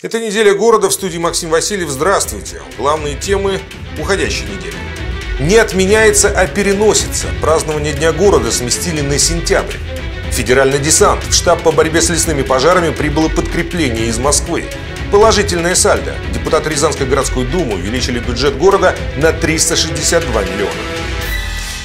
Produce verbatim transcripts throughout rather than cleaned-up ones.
Это «Неделя города», в студии Максим Васильев. Здравствуйте. Главные темы уходящей недели. Не отменяется, а переносится. Празднование Дня города сместили на сентябрь. Федеральный десант. В штаб по борьбе с лесными пожарами прибыло подкрепление из Москвы. Положительное сальдо. Депутаты Рязанской городской думы увеличили бюджет города на триста шестьдесят два миллиона.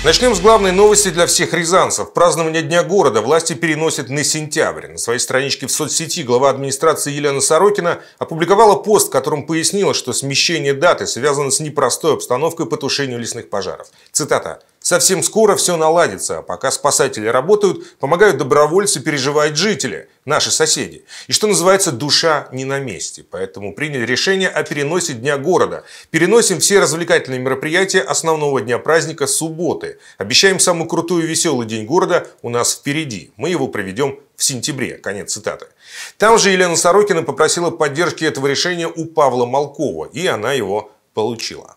Начнем с главной новости для всех рязанцев. Празднование Дня города власти переносят на сентябрь. На своей страничке в соцсети глава администрации Елена Сорокина опубликовала пост, в котором пояснила, что смещение даты связано с непростой обстановкой по тушению лесных пожаров. Цитата. «Совсем скоро все наладится, а пока спасатели работают, помогают добровольцы, переживают жители, наши соседи. И что называется, душа не на месте. Поэтому приняли решение о переносе Дня города. Переносим все развлекательные мероприятия основного дня праздника субботы. Обещаем самый крутой и веселый день города у нас впереди. Мы его проведем в сентябре». Конец цитаты. Там же Елена Сорокина попросила поддержки этого решения у Павла Малкова, и она его получила.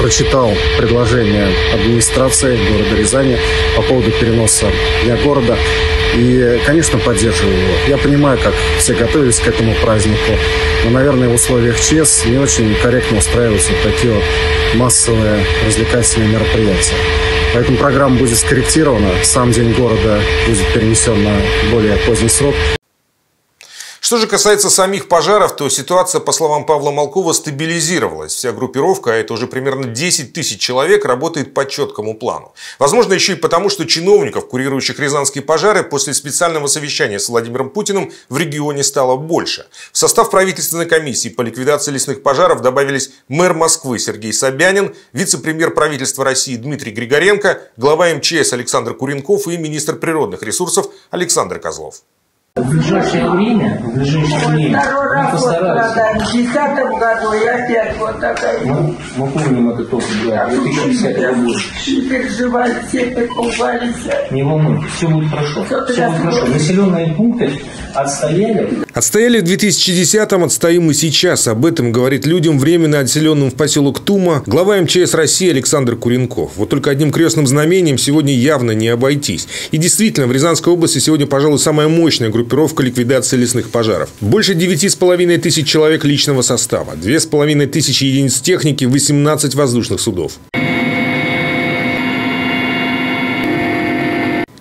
Прочитал предложение администрации города Рязани по поводу переноса Дня города и, конечно, поддерживаю его. Я понимаю, как все готовились к этому празднику, но, наверное, в условиях ЧС не очень корректно устраиваются такие вот массовые развлекательные мероприятия. Поэтому программа будет скорректирована, сам День города будет перенесен на более поздний срок. Что же касается самих пожаров, то ситуация, по словам Павла Малкова, стабилизировалась. Вся группировка, а это уже примерно десять тысяч человек, работает по четкому плану. Возможно, еще и потому, что чиновников, курирующих рязанские пожары, после специального совещания с Владимиром Путиным в регионе стало больше. В состав правительственной комиссии по ликвидации лесных пожаров добавились мэр Москвы Сергей Собянин, вице-премьер правительства России Дмитрий Григоренко, глава МЧС Александр Куренков и министр природных ресурсов Александр Козлов. В ближайшее время, в ближайшие дни, мы постараемся. В десятом году я опять вот такая. Мы, мы помним это тоже, да, две тысячи десятый год. Переживали, все перепугались. Не волнуйтесь, все будет хорошо. Все, все будет хорошо. Населенные пункты отстояли. Отстояли в две тысячи десятом, отстоим и сейчас. Об этом говорит людям, временно отселенным в поселок Тума, глава МЧС России Александр Куренков. Вот только одним крестным знамением сегодня явно не обойтись. И действительно, в Рязанской области сегодня, пожалуй, самая мощная группа. Группировка ликвидации лесных пожаров. Больше девяти с половиной тысяч человек личного состава, две с половиной тысячи единиц техники, восемнадцать воздушных судов.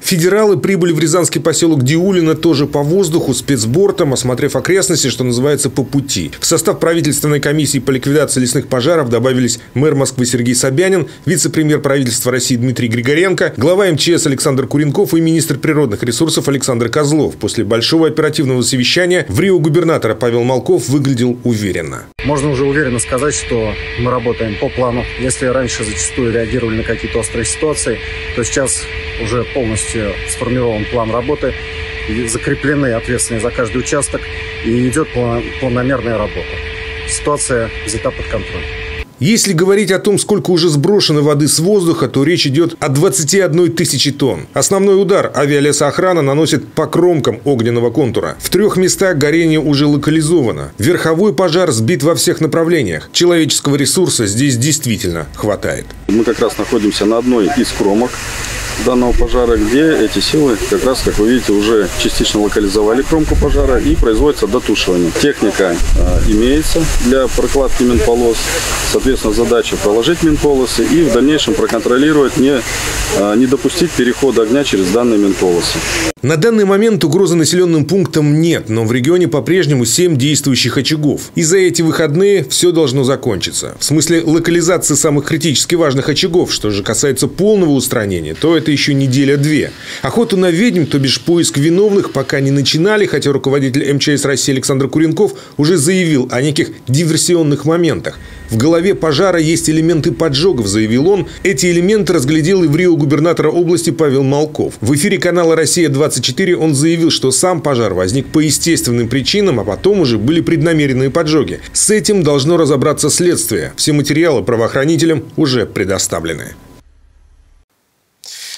Федералы прибыли в рязанский поселок Диулино тоже по воздуху, спецбортом, осмотрев окрестности, что называется, по пути. В состав правительственной комиссии по ликвидации лесных пожаров добавились мэр Москвы Сергей Собянин, вице-премьер правительства России Дмитрий Григоренко, глава МЧС Александр Куренков и министр природных ресурсов Александр Козлов. После большого оперативного совещания в Рио губернатора Павел Малков выглядел уверенно. Можно уже уверенно сказать, что мы работаем по плану. Если раньше зачастую реагировали на какие-то острые ситуации, то сейчас уже полностью сформирован план работы, закреплены ответственные за каждый участок, и идет планомерная работа. Ситуация взята под контроль. Если говорить о том, сколько уже сброшено воды с воздуха, то речь идет о двадцати одной тысяче тонн. Основной удар авиалесоохрана наносит по кромкам огненного контура. В трех местах горение уже локализовано. Верховой пожар сбит во всех направлениях. Человеческого ресурса здесь действительно хватает. Мы как раз находимся на одной из кромок данного пожара, где эти силы как раз, как вы видите, уже частично локализовали кромку пожара и производится дотушивание. Техника э, имеется для прокладки минполос. Соответственно, задача проложить минполосы и в дальнейшем проконтролировать, не, э, не допустить перехода огня через данные минполосы. На данный момент угрозы населенным пунктам нет, но в регионе по-прежнему семь действующих очагов. И за эти выходные все должно закончиться. В смысле локализации самых критически важных очагов. Что же касается полного устранения, то это еще неделя-две. Охоту на ведьм, то бишь поиск виновных, пока не начинали, хотя руководитель МЧС России Александр Куренков уже заявил о неких диверсионных моментах. В голове пожара есть элементы поджогов, заявил он. Эти элементы разглядел и в Рио губернатора области Павел Малков. В эфире канала «Россия-двадцать четыре» он заявил, что сам пожар возник по естественным причинам, а потом уже были преднамеренные поджоги. С этим должно разобраться следствие. Все материалы правоохранителям уже предоставлены.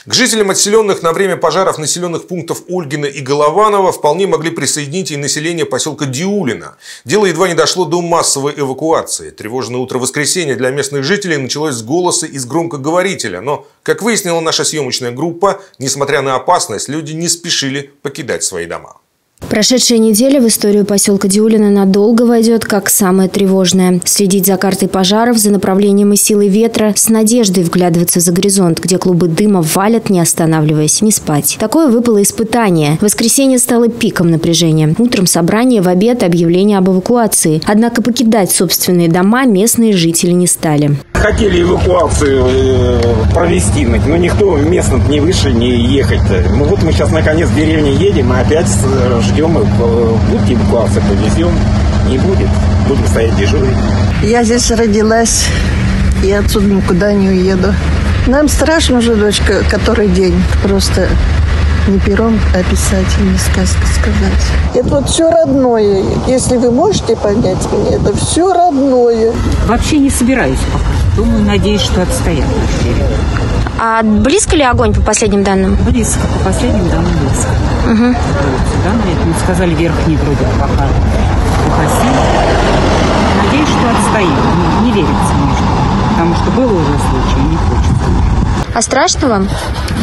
К жителям отселенных на время пожаров населенных пунктов Ольгина и Голованова вполне могли присоединить и население поселка Диулино. Дело едва не дошло до массовой эвакуации. Тревожное утро воскресенья для местных жителей началось с голоса из громкоговорителя. Но, как выяснила наша съемочная группа, несмотря на опасность, люди не спешили покидать свои дома. Прошедшая неделя в историю поселка Диулино надолго войдет как самое тревожное. Следить за картой пожаров, за направлением и силой ветра, с надеждой вглядываться за горизонт, где клубы дыма валят, не останавливаясь, не спать. Такое выпало испытание. Воскресенье стало пиком напряжения. Утром собрание, в обед объявление об эвакуации. Однако покидать собственные дома местные жители не стали. Хотели эвакуацию провести, но никто местно не выше не ехать. Ну вот мы сейчас наконец в деревню едем, и опять ждем. Будьте эвакуации, повезем, не будет, будем стоять дежурить. Я здесь родилась, я отсюда никуда не уеду. Нам страшно уже, дочка, который день, просто не пером описать, не сказка сказать. Это вот все родное, если вы можете понять меня, это все родное. Вообще не собираюсь пока, думаю, надеюсь, что отстоят наши деревья. А близко ли огонь по последним данным? Близко, по последним данным близко. Угу. Данные, мы сказали, верхний вроде пока погасили. Надеюсь, что отстоит. Не, не верится мне, что, потому что было уже случай, не хочется. А страшно вам?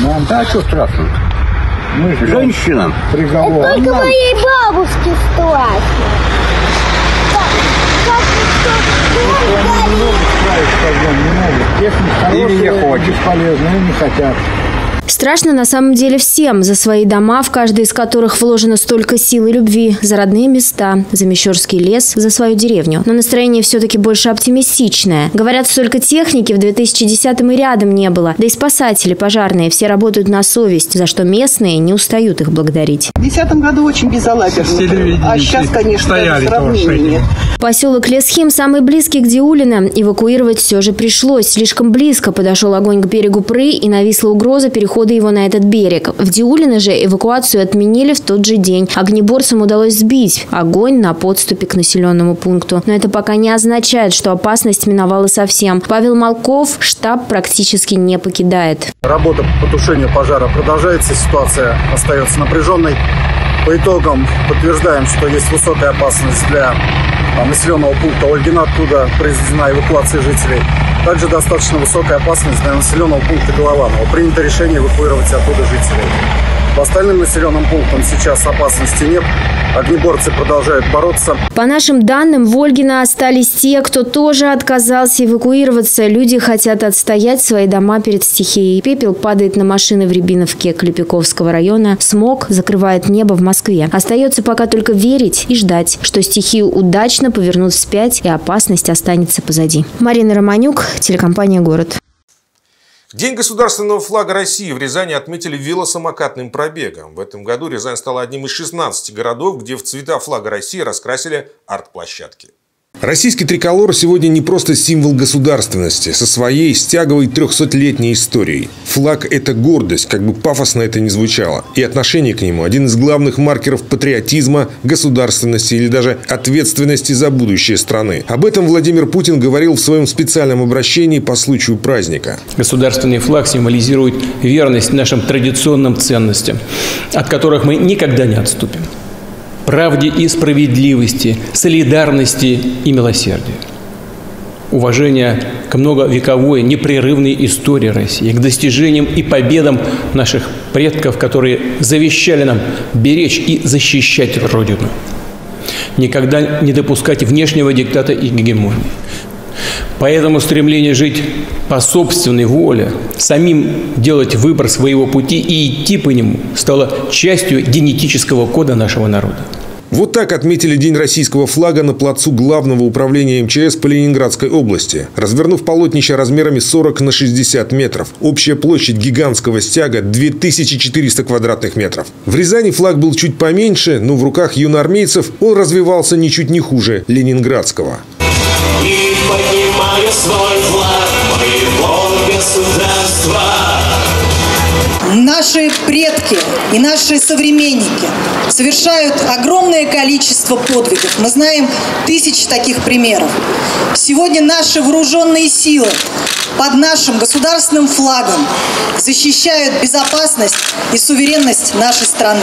Нам, да, что страшно? Мы же женщинам приговор. Это только моей бабушке страшно. Или не хочет. Бесполезно, не хотят. Страшно на самом деле всем. За свои дома, в каждый из которых вложено столько сил и любви. За родные места, за Мещерский лес, за свою деревню. Но настроение все-таки больше оптимистичное. Говорят, столько техники в две тысячи десятом и рядом не было. Да и спасатели, пожарные, все работают на совесть, за что местные не устают их благодарить. В две тысячи десятом году очень безалаберно. А сейчас, конечно, сравнение. Поселок Лесхим самый близкий к Диулино. Эвакуировать все же пришлось. Слишком близко подошел огонь к берегу Пры, и нависла угроза перехода его на этот берег. В Диулино же эвакуацию отменили в тот же день. Огнеборцам удалось сбить огонь на подступе к населенному пункту. Но это пока не означает, что опасность миновала совсем. Павел Малков штаб практически не покидает. Работа по потушению пожара продолжается, ситуация остается напряженной. По итогам подтверждаем, что есть высокая опасность для населенного пункта Ольгина, откуда произведена эвакуация жителей. Также достаточно высокая опасность для населенного пункта Голованово. Принято решение эвакуировать оттуда жителей. По остальным населенным пунктам сейчас опасности нет. Огнеборцы продолжают бороться. По нашим данным, в Ольгино остались те, кто тоже отказался эвакуироваться. Люди хотят отстоять свои дома перед стихией. Пепел падает на машины в Рябиновке Клепиковского района. Смог закрывает небо в Москве. Остается пока только верить и ждать, что стихию удачно повернут вспять и опасность останется позади. Марина Романюк, телекомпания «Город». День государственного флага России в Рязани отметили велосамокатным пробегом. В этом году Рязань стала одним из шестнадцати городов, где в цвета флага России раскрасили арт-площадки. Российский триколор сегодня не просто символ государственности со своей стяговой трехсотлетней историей. Флаг – это гордость, как бы пафосно это ни звучало. И отношение к нему – один из главных маркеров патриотизма, государственности или даже ответственности за будущее страны. Об этом Владимир Путин говорил в своем специальном обращении по случаю праздника. Государственный флаг символизирует верность нашим традиционным ценностям, от которых мы никогда не отступим. Правде и справедливости, солидарности и милосердия. Уважение к многовековой непрерывной истории России, к достижениям и победам наших предков, которые завещали нам беречь и защищать Родину. Никогда не допускать внешнего диктата и гегемонии. Поэтому стремление жить по собственной воле, самим делать выбор своего пути и идти по нему стало частью генетического кода нашего народа. Вот так отметили День российского флага на плацу главного управления эм че эс по Ленинградской области, развернув полотнище размерами сорок на шестьдесят метров. Общая площадь гигантского стяга – две тысячи четыреста квадратных метров. В Рязани флаг был чуть поменьше, но в руках юноармейцев он развивался ничуть не хуже ленинградского. И поднимаю свой флаг моего государства. Наши предки и наши современники совершают огромное количество подвигов. Мы знаем тысячи таких примеров. Сегодня наши вооруженные силы под нашим государственным флагом защищают безопасность и суверенность нашей страны.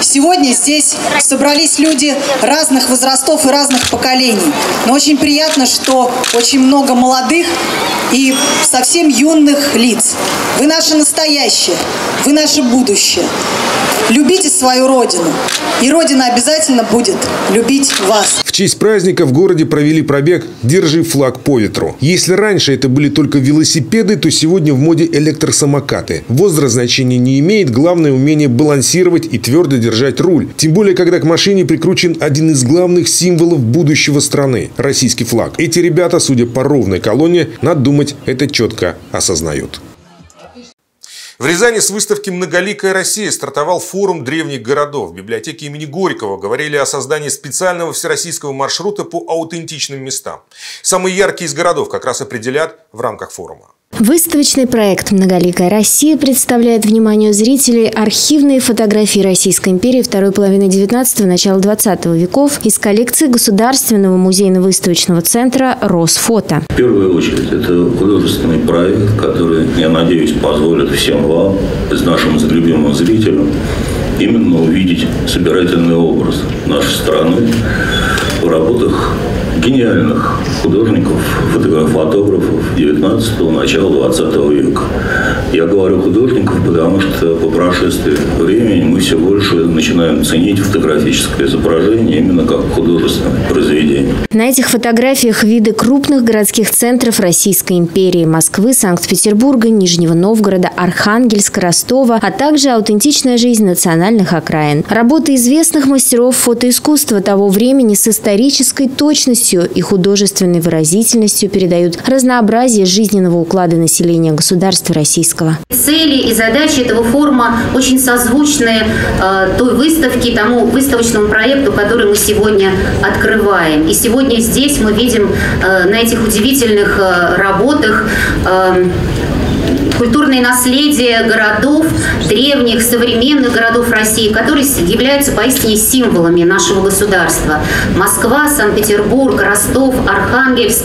Сегодня здесь собрались люди разных возрастов и разных поколений. Но очень приятно, что очень много молодых и совсем юных лиц. Вы наше настоящее, вы наше будущее. Любите свою родину, Родину. И Родина обязательно будет любить вас. В честь праздника в городе провели пробег «Держи флаг по ветру». Если раньше это были только велосипеды, то сегодня в моде электросамокаты. Возраст значения не имеет, главное умение балансировать и твердо держать руль. Тем более, когда к машине прикручен один из главных символов будущего страны – российский флаг. Эти ребята, судя по ровной колонне, надо думать, это четко осознают. В Рязани с выставки «Многоликая Россия» стартовал форум древних городов. В библиотеке имени Горького говорили о создании специального всероссийского маршрута по аутентичным местам. Самые яркие из городов как раз определят в рамках форума. Выставочный проект «Многоликая Россия» представляет вниманию зрителей архивные фотографии Российской империи второй половины девятнадцатого – начала двадцатого веков из коллекции Государственного музейно-выставочного центра «Росфото». В первую очередь, это художественный проект, который, я надеюсь, позволит всем вам, нашим любимым зрителям, именно увидеть собирательный образ нашей страны в работах гениальных художников, фотографов девятнадцатого, начала двадцатого века. Я говорю художников, потому что по прошествии времени мы все больше начинаем ценить фотографическое изображение именно как художественное произведение. На этих фотографиях виды крупных городских центров Российской империи: Москвы, Санкт-Петербурга, Нижнего Новгорода, Архангельска, Ростова, а также аутентичная жизнь национальных окраин. Работы известных мастеров фотоискусства того времени с исторической точностью и художественной выразительностью передают разнообразие жизненного уклада населения государства российского. Цели и задачи этого форума очень созвучны э, той выставке, тому выставочному проекту, который мы сегодня открываем. И сегодня здесь мы видим э, на этих удивительных э, работах э, культурное наследие городов, древних, современных городов России, которые являются поистине символами нашего государства. Москва, Санкт-Петербург, Ростов, Архангельск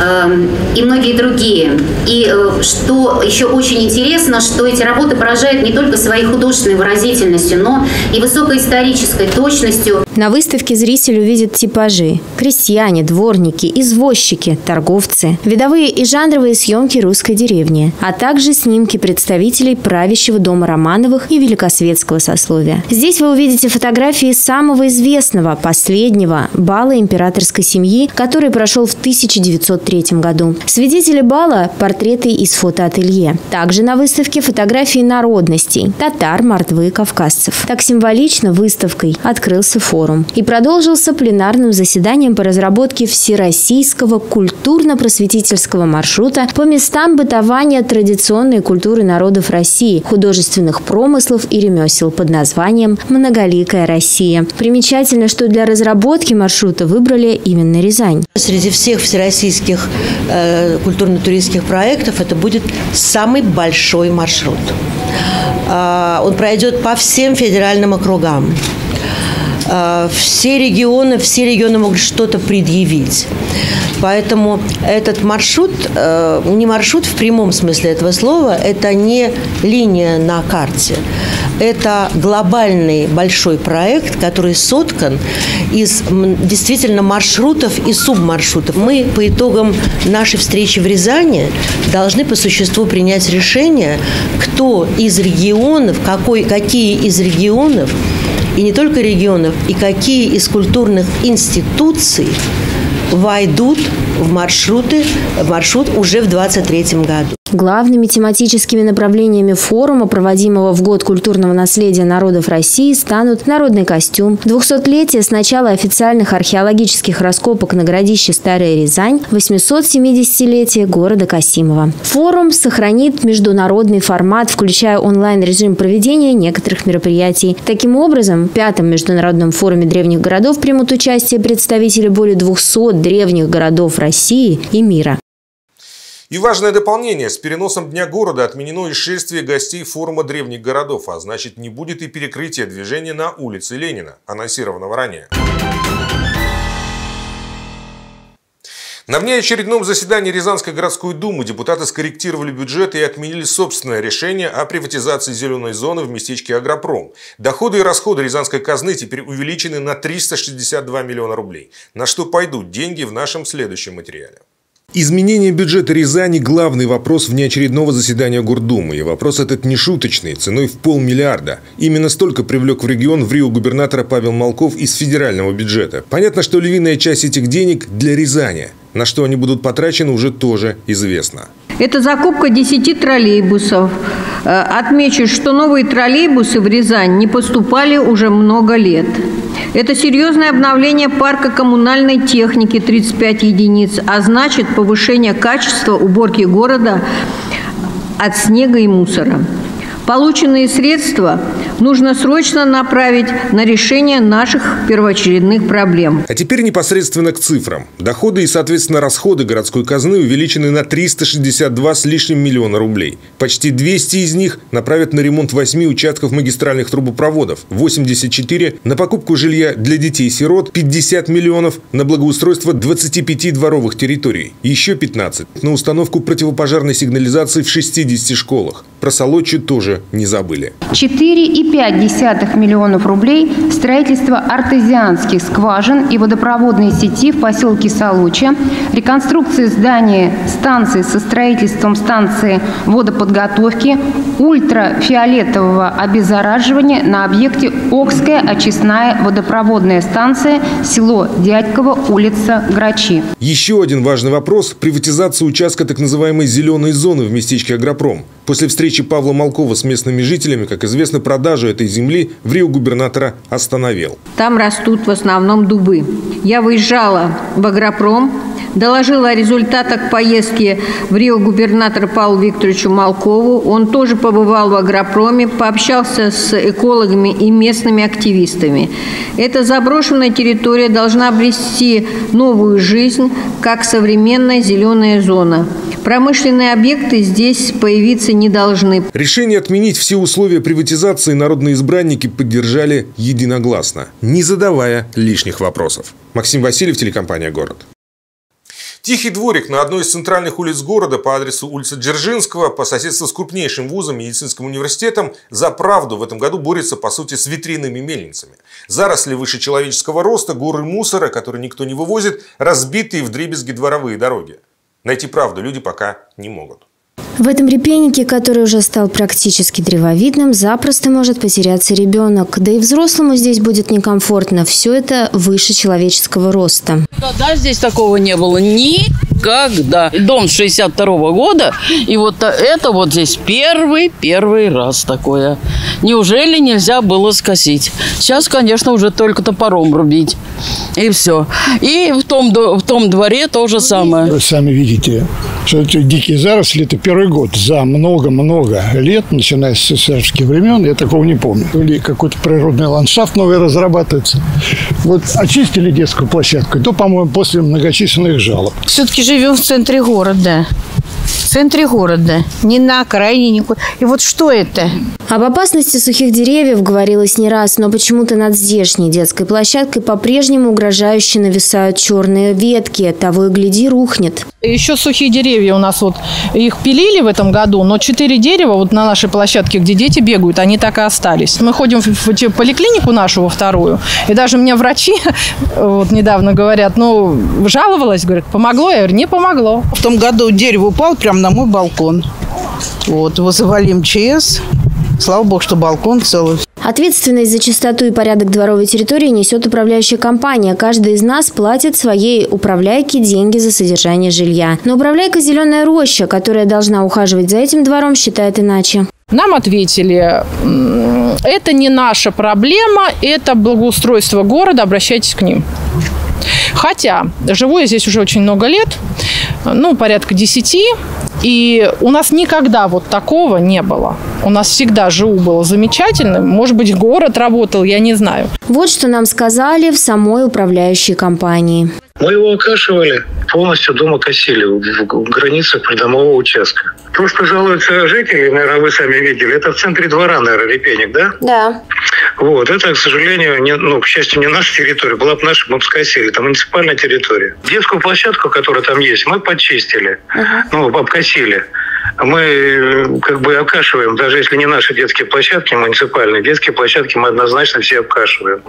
э, и многие другие. И э, что еще очень интересно, что эти работы поражают не только своей художественной выразительностью, но и высокой исторической точностью. На выставке зритель увидит типажи: крестьяне, дворники, извозчики, торговцы, видовые и жанровые съемки русской деревни, а также снимки представителей правящего дома Романовых и великосветского сословия. Здесь вы увидите фотографии самого известного, последнего бала императорской семьи, который прошел в тысяча девятьсот третьем году. Свидетели бала – портреты из фотоателье. Также на выставке фотографии народностей – татар, мордвы, кавказцев. Так символично выставкой открылся форум и продолжился пленарным заседанием по разработке всероссийского культурно-просветительского маршрута по местам бытования традиционной культуры народов России, художественных промыслов и ремесел под названием «Многоликая Россия». Примечательно, что для разработки маршрута выбрали именно Рязань. Среди всех всероссийских э, культурно-туристских проектов это будет самый большой маршрут. Э, он пройдет по всем федеральным округам. Все регионы, все регионы могут что-то предъявить. Поэтому этот маршрут, не маршрут в прямом смысле этого слова, это не линия на карте. Это глобальный большой проект, который соткан из действительно маршрутов и субмаршрутов. Мы по итогам нашей встречи в Рязани должны по существу принять решение, кто из регионов, какой, какие из регионов, и не только регионов, и какие из культурных институций войдут в маршруты, в маршрут уже в две тысячи двадцать третьем году. Главными тематическими направлениями форума, проводимого в год культурного наследия народов России, станут народный костюм, двухсотлетие с начала официальных археологических раскопок на городище Старая Рязань, восьмисотсемидесятилетие города Касимова. Форум сохранит международный формат, включая онлайн-режим проведения некоторых мероприятий. Таким образом, в пятом международном форуме древних городов примут участие представители более двухсот древних городов России и мира. И важное дополнение: с переносом Дня города отменено и шествие гостей форума древних городов, а значит, не будет и перекрытия движения на улице Ленина, анонсированного ранее. На внеочередном заседании Рязанской городской думы депутаты скорректировали бюджет и отменили собственное решение о приватизации зеленой зоны в местечке Агропром. Доходы и расходы рязанской казны теперь увеличены на триста шестьдесят два миллиона рублей. На что пойдут деньги, в нашем следующем материале. Изменение бюджета Рязани – главный вопрос внеочередного заседания Гордумы. И вопрос этот не шуточный, ценой в полмиллиарда. Именно столько привлек в регион в Рио губернатора Павел Малков из федерального бюджета. Понятно, что львиная часть этих денег для Рязани. На что они будут потрачены, уже тоже известно. Это закупка десяти троллейбусов. Отмечу, что новые троллейбусы в Рязань не поступали уже много лет. Это серьезное обновление парка коммунальной техники – тридцать пять единиц, а значит повышение качества уборки города от снега и мусора. Полученные средства нужно срочно направить на решение наших первоочередных проблем. А теперь непосредственно к цифрам. Доходы и, соответственно, расходы городской казны увеличены на триста шестьдесят два с лишним миллиона рублей. Почти двести из них направят на ремонт восьми участков магистральных трубопроводов, восемьдесят четыре – на покупку жилья для детей-сирот, пятьдесят миллионов – на благоустройство двадцати пяти дворовых территорий, еще пятнадцать – на установку противопожарной сигнализации в шестидесяти школах. Про Солочью тоже не забыли. четыре и пять десятых миллионов рублей – строительство артезианских скважин и водопроводной сети в поселке Солочье, реконструкция здания станции со строительством станции водоподготовки, ультрафиолетового обеззараживания на объекте Окская очистная водопроводная станция, село Дядьково, улица Грачи. Еще один важный вопрос – приватизация участка так называемой «зеленой зоны» в местечке Агропром. После встречи Павла Малкова с местными жителями, как известно, продажу этой земли в Рио губернатора остановил. Там растут в основном дубы. Я выезжала в Агропром, доложила о результатах поездки в Рио губернатора Павлу Викторовичу Малкову. Он тоже побывал в Агропроме, пообщался с экологами и местными активистами. Эта заброшенная территория должна обрести новую жизнь, как современная зеленая зона. Промышленные объекты здесь появиться не должны. Решение отменить все условия приватизации народные избранники поддержали единогласно, не задавая лишних вопросов. Максим Васильев, телекомпания «Город». Тихий дворик на одной из центральных улиц города по адресу улица Дзержинского по соседству с крупнейшим вузом, медицинским университетом, за правду в этом году борется, по сути, с ветряными мельницами. Заросли выше человеческого роста, горы мусора, которые никто не вывозит, разбитые вдребезги дворовые дороги. Найти правду люди пока не могут. В этом репейнике, который уже стал практически древовидным, запросто может потеряться ребенок. Да и взрослому здесь будет некомфортно. Все это выше человеческого роста. Да, здесь такого не было никогда. Дом с шестьдесят второго года, и вот это вот здесь первый, первый раз такое. Неужели нельзя было скосить? Сейчас, конечно, уже только топором рубить. И все. И в том, в том дворе то же самое. Вы сами видите, что это дикие заросли, это первый год. За много-много лет, начиная с советских времен, я такого не помню. Или какой-то природный ландшафт новый разрабатывается. Вот очистили детскую площадку, то, по-моему, после многочисленных жалоб. Все-таки живем в центре города. В центре города. Не на окраине, никуда. И вот что это? Об опасности сухих деревьев говорилось не раз, но почему-то над здешней детской площадкой по-прежнему угрожающе нависают черные ветки. Того и гляди, рухнет. Еще сухие деревья у нас, вот их пилили в этом году, но четыре дерева вот на нашей площадке, где дети бегают, они так и остались. Мы ходим в поликлинику нашу, во вторую, и даже мне врачи вот недавно говорят, ну, жаловалась, говорят, помогло, я говорю, не помогло. В том году дерево упало прямо на мой балкон. Вот, вызывали эм че эс. Слава богу, что балкон целый. Ответственность за чистоту и порядок дворовой территории несет управляющая компания. Каждый из нас платит своей управляйке деньги за содержание жилья. Но управляйка «Зеленая роща», которая должна ухаживать за этим двором, считает иначе. Нам ответили, это не наша проблема, это благоустройство города, обращайтесь к ним. Хотя, живу я здесь уже очень много лет, ну, порядка десяти. И у нас никогда вот такого не было. У нас всегда ЖУ было замечательным. Может быть, город работал, я не знаю. Вот что нам сказали в самой управляющей компании. Мы его окашивали, полностью дома косили в границах придомового участка. То, что жалуются жители, наверное, вы сами видели, это в центре двора, наверное, репейник, да? Да. Вот, это, к сожалению, не, ну, к счастью, не наша территория. Была бы наша, мы бы скосили. Это муниципальная территория. Детскую площадку, которая там есть, мы подчистили, uh-huh. ну, обкосили. Мы как бы обкашиваем, даже если не наши детские площадки муниципальные, детские площадки мы однозначно все обкашиваем.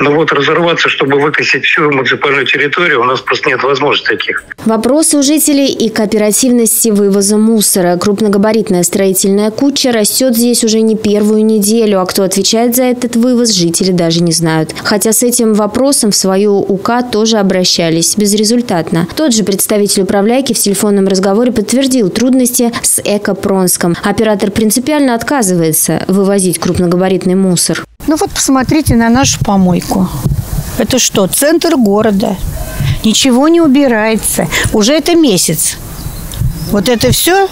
Но вот разорваться, чтобы выкосить всю муниципальную территорию, у нас просто нет возможности таких. Вопросы у жителей и к оперативности вывоза мусора. Крупногабаритная строительная куча растет здесь уже не первую неделю, а кто отвечает за этот вывоз, жители даже не знают. Хотя с этим вопросом в свою УК тоже обращались безрезультатно. Тот же представитель управляйки в телефонном разговоре подтвердил трудности с Эко-Пронском. Оператор принципиально отказывается вывозить крупногабаритный мусор. Ну вот посмотрите на нашу помойку. Это что, центр города? Ничего не убирается. Уже это месяц. Вот это все,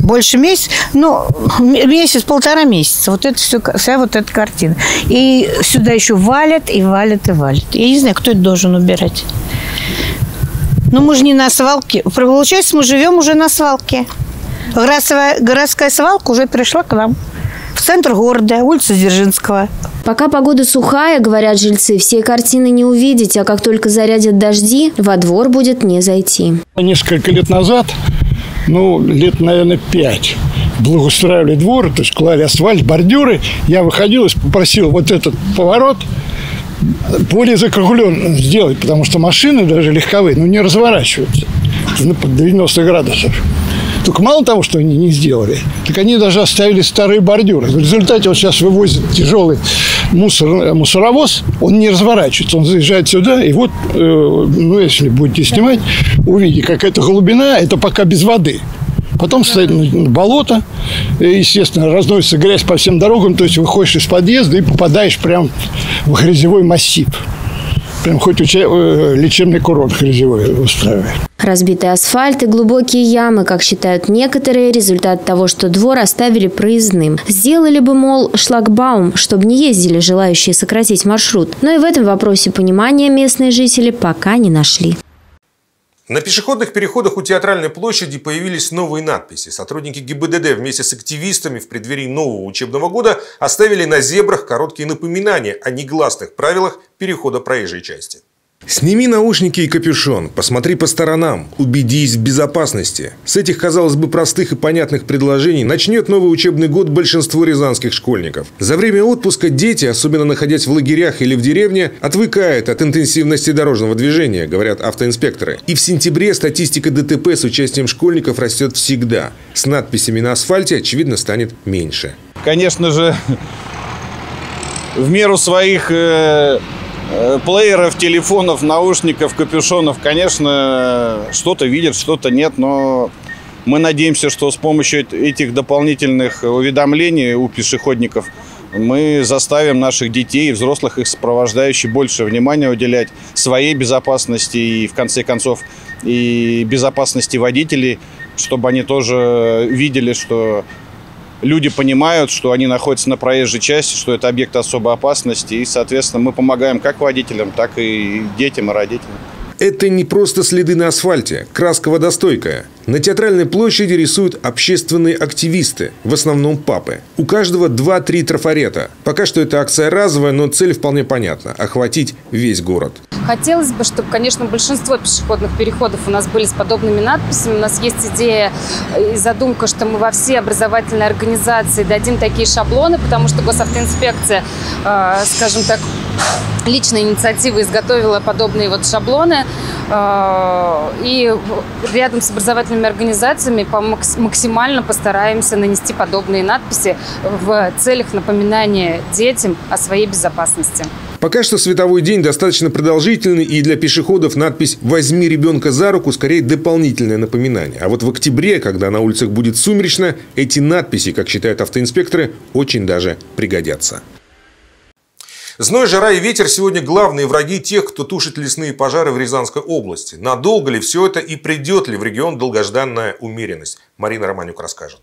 больше месяца, ну, месяц, полтора месяца. Вот это все, вся вот эта картина. И сюда еще валят, и валят, и валят. Я не знаю, кто это должен убирать. Ну, мы же не на свалке. Получается, мы живем уже на свалке. Городская, городская свалка уже перешла к нам. В центр города, улица Дзержинского. Пока погода сухая, говорят жильцы, всей картины не увидеть, а как только зарядят дожди, во двор будет не зайти. Несколько лет назад, ну, лет, наверное, пять, благоустраивали двор, то есть клали асфальт, бордюры. Я выходил и попросил вот этот поворот более закруглен сделать, потому что машины, даже легковые, ну, не разворачиваются под девяносто градусов. Только мало того, что они не сделали, так они даже оставили старые бордюры. В результате он сейчас вывозит тяжелый мусор, мусоровоз, он не разворачивается, он заезжает сюда. И вот, ну, если будете снимать, увидите, как эта глубина, это пока без воды. Потом стоит болото, и, естественно, разносится грязь по всем дорогам, то есть выходишь из подъезда и попадаешь прям в грязевой массив. Прям хоть лечебный курорт грязевой устраивает. Разбитый асфальт и глубокие ямы, как считают некоторые, результат того, что двор оставили проездным. Сделали бы, мол, шлагбаум, чтобы не ездили желающие сократить маршрут. Но и в этом вопросе понимания местные жители пока не нашли. На пешеходных переходах у Театральной площади появились новые надписи. Сотрудники ГИБДД вместе с активистами в преддверии нового учебного года оставили на зебрах короткие напоминания о негласных правилах перехода проезжей части. Сними наушники и капюшон, посмотри по сторонам, убедись в безопасности. С этих, казалось бы, простых и понятных предложений начнет новый учебный год большинство рязанских школьников. За время отпуска дети, особенно находясь в лагерях или в деревне, отвыкают от интенсивности дорожного движения, говорят автоинспекторы. И в сентябре статистика ДТП с участием школьников растет всегда. С надписями на асфальте, очевидно, станет меньше. Конечно же, в меру своих... Э... плееров, телефонов, наушников, капюшонов, конечно, что-то видят, что-то нет, но мы надеемся, что с помощью этих дополнительных уведомлений у пешеходников мы заставим наших детей и взрослых, их сопровождающих, больше внимания уделять своей безопасности и, в конце концов, и безопасности водителей, чтобы они тоже видели, что... люди понимают, что они находятся на проезжей части, что это объект особой опасности. И, соответственно, мы помогаем как водителям, так и детям и родителям. Это не просто следы на асфальте, краска водостойкая. На Театральной площади рисуют общественные активисты, в основном папы. У каждого два-три трафарета. Пока что это акция разовая, но цель вполне понятна – охватить весь город. Хотелось бы, чтобы, конечно, большинство пешеходных переходов у нас были с подобными надписями. У нас есть идея и задумка, что мы во все образовательные организации дадим такие шаблоны, потому что госавтоинспекция, скажем так, личная инициатива изготовила подобные вот шаблоны. И рядом с образовательными организациями максимально постараемся нанести подобные надписи в целях напоминания детям о своей безопасности. Пока что световой день достаточно продолжительный, и для пешеходов надпись «Возьми ребенка за руку» скорее дополнительное напоминание. А вот в октябре, когда на улицах будет сумеречно, эти надписи, как считают автоинспекторы, очень даже пригодятся. Зной, жара и ветер сегодня главные враги тех, кто тушит лесные пожары в Рязанской области. Надолго ли все это и придет ли в регион долгожданная умеренность? Марина Романюк расскажет.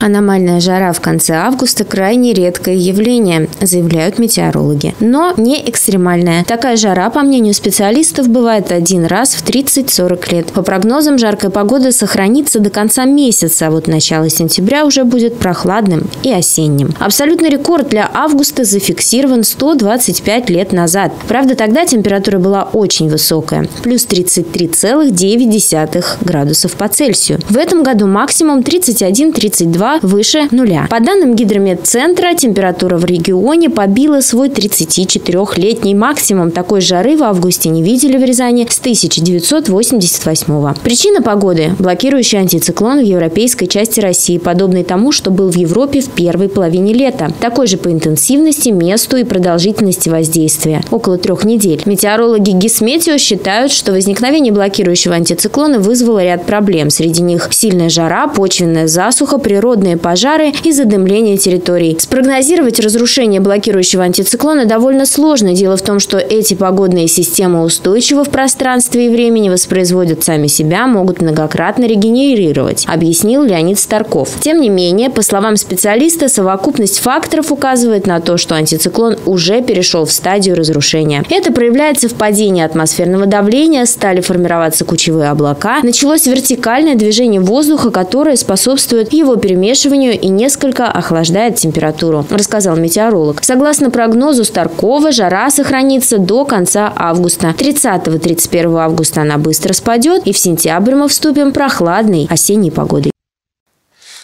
Аномальная жара в конце августа – крайне редкое явление, заявляют метеорологи. Но не экстремальная. Такая жара, по мнению специалистов, бывает один раз в тридцать-сорок лет. По прогнозам, жаркая погода сохранится до конца месяца, а вот начало сентября уже будет прохладным и осенним. Абсолютный рекорд для августа зафиксирован сто двадцать пять лет назад. Правда, тогда температура была очень высокая – плюс тридцать три целых девять десятых градусов по Цельсию. В этом году максимум тридцать один — тридцать два тепла выше нуля. По данным Гидрометцентра, температура в регионе побила свой тридцатичетырёхлетний максимум. Такой жары в августе не видели в Рязани с тысяча девятьсот восемьдесят восьмого. Причина погоды – блокирующий антициклон в европейской части России, подобный тому, что был в Европе в первой половине лета. Такой же по интенсивности, месту и продолжительности воздействия – около трех недель. Метеорологи Гисметео считают, что возникновение блокирующего антициклона вызвало ряд проблем. Среди них сильная жара, почвенная засуха, природные пожары и задымление территорий. Спрогнозировать разрушение блокирующего антициклона довольно сложно. Дело в том, что эти погодные системы устойчиво в пространстве и времени, воспроизводят сами себя, могут многократно регенерировать, объяснил Леонид Старков. Тем не менее, по словам специалиста, совокупность факторов указывает на то, что антициклон уже перешел в стадию разрушения. Это проявляется в падении атмосферного давления, стали формироваться кучевые облака, началось вертикальное движение воздуха, которое способствует его перемешиванию и несколько охлаждает температуру, рассказал метеоролог. Согласно прогнозу Старкова, жара сохранится до конца августа. тридцатого — тридцать первого августа она быстро спадет, и в сентябрь мы вступим прохладной осенней погодой.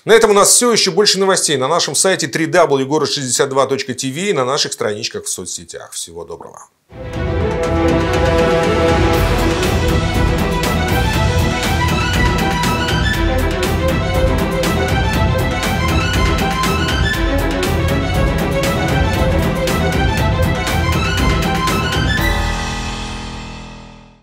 На этом у нас все. Еще больше новостей на нашем сайте дабл ю дабл ю дабл ю точка город шестьдесят два точка ти ви и на наших страничках в соцсетях. Всего доброго.